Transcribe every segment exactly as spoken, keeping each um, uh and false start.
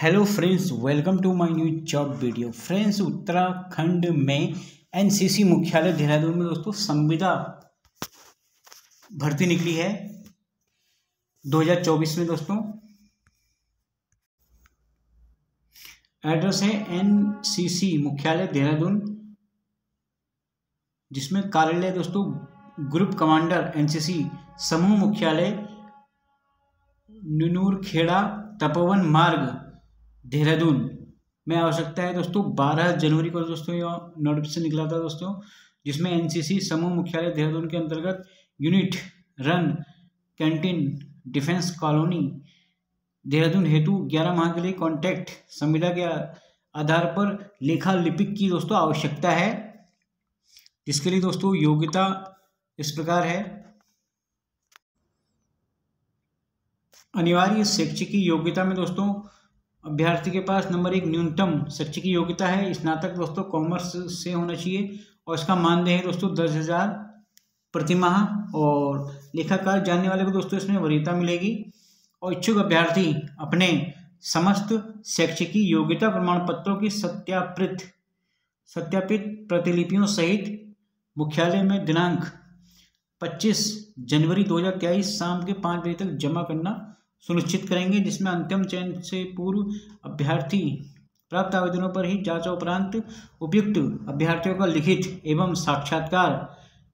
Hello friends, welcome to my new job video. Friends, Uttarakhand में NCC मुख्यालय देहरादून में दोस्तों संविदा भर्ती निकली है दो हज़ार चौबीस में। दोस्तों एड्रेस है एनसीसी मुख्यालय देहरादून, जिसमें कार्यालय दोस्तों ग्रुप कमांडर एनसीसी समूह मुख्यालय नुनूर खेड़ा तपोवन मार्ग देहरादून में आवश्यकता है। दोस्तों बारह जनवरी को दोस्तों यह नोटिफिकेशन निकला था दोस्तों, जिसमें एनसीसी समूह मुख्यालय देहरादून के अंतर्गत unit run canteen defence colony Dehradun हेतु ग्यारह माह के लिए कॉन्ट्रैक्ट संविदा के आधार पर लेखा लिपिक की दोस्तों आवश्यकता है, जिसके लिए दोस्तों योग्यता इस प्रकार है। अनिवार्य शैक्षिक की योग्यता में दोस्तों अभ्यर्थी के पास नंबर एक न्यूनतम शैक्षिक की योग्यता है, स्नातक दोस्तों कॉमर्स से होना चाहिए और इसका मानदेय है दोस्तों दस हज़ार प्रतिमाह, और लेखाकार जानने वाले को दोस्तों इसमें वरीयता मिलेगी। और इच्छुक अभ्यर्थी अपने समस्त शैक्षिक योग्यता प्रमाण पत्रों की सत्यापित सत्यापित प्रतिलिपियों सहित मुख्यालय में दिनांक पच्चीस जनवरी दो हज़ार तेईस शाम के पाँच बजे तक जमा करना सुनिश्चित करेंगे, जिसमें अंतिम चयन से पूर्व अभ्यर्थी प्राप्त आवेदनों पर ही जांच उपरांत उपयुक्त अभ्यर्थियों का लिखित एवं साक्षात्कार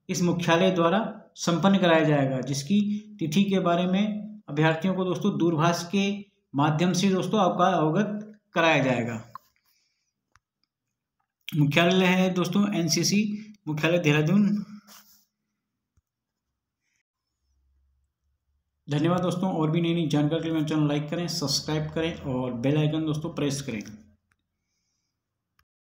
इस मुख्यालय द्वारा संपन्न कराया जाएगा, जिसकी तिथि के बारे में अभ्यर्थियों को दोस्तों दूरभाष के माध्यम से दोस्तों आपका अवगत कराया जाएगा। मुख्यालय है दोस्तों एनसीसी मुख्यालय देहरादून। धन्यवाद दोस्तों। और भी नई नई जानकारी के लिए मेरा चैनल लाइक करें, सब्सक्राइब करें और बेल आइकन दोस्तों प्रेस करें।